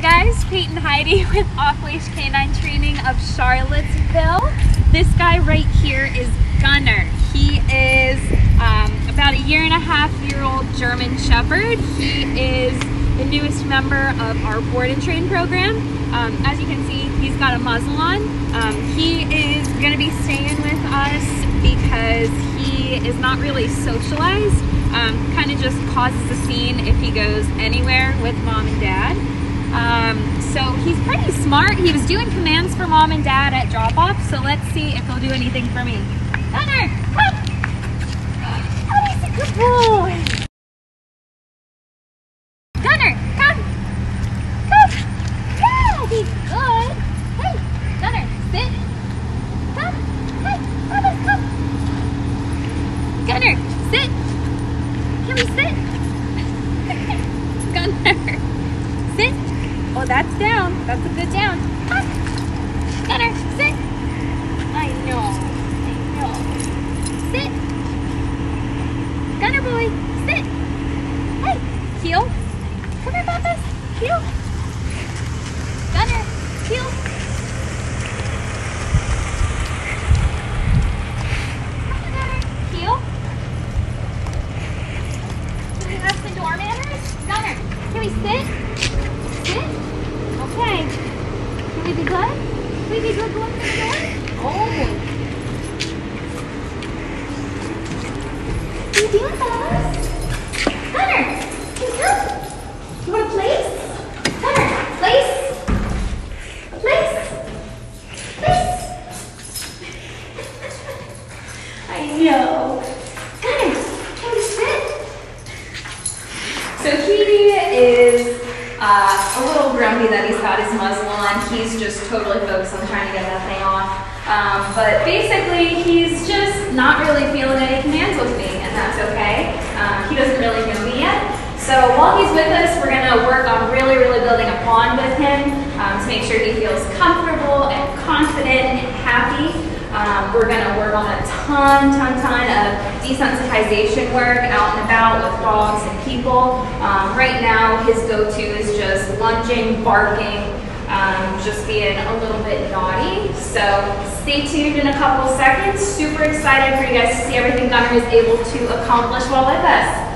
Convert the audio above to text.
guys, Pete and Heidi with Off-Leash Canine Training of Charlottesville. This guy right here is Gunner. He is about a 1.5-year-old German Shepherd. He is the newest member of our board and train program. As you can see, he's got a muzzle on. He is going to be staying with us because he is not really socialized. Kind of just causes a scene if he goes anywhere with mom and dad. So he's pretty smart. He was doing commands for mom and dad at drop-off, so let's see if he'll do anything for me. Gunner, come! Oh, he's a good boy! Gunner, come! Come! Yeah, he's good! Hey, Gunner, sit! Come! Hey, Gunner, come! Gunner, sit! Can we sit? Gunner, sit! Oh, that's down. That's a good down. Come. Gunner, sit. I know. Sit. Gunner boy, sit. Hey, heel. Come here, Papa. Heel. Gunner, heel. Come on, Gunner. Heel. Do we have some door manners? Gunner, can we sit? Okay. Can we be good? Can we be good going to the door? Oh. Can you do it, fellas? Gunner, can you help? You want a place? Gunner, place? Place? Place? I know. Gunner, can we sit? So he is a little grumpy that he's got his muzzle on. He's just totally focused on trying to get that thing off. But basically, he's just not really feeling any commands with me, and that's okay. He doesn't really know me yet. So while he's with us, we're gonna work on really building a bond with him to make sure he feels comfortable and confident and happy. We're gonna work on a ton of desensitization work out and about with dogs and people. Right now, his go-to is just lunging, barking, just being a little bit naughty. So stay tuned in a couple seconds. Super excited for you guys to see everything Gunner is able to accomplish while with us.